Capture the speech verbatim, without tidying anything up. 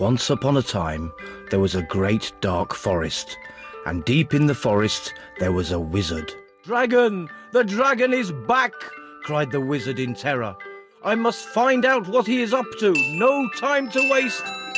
Once upon a time, there was a great dark forest, and deep in the forest there was a wizard. "Dragon! The dragon is back!" cried the wizard in terror. "I must find out what he is up to! No time to waste!"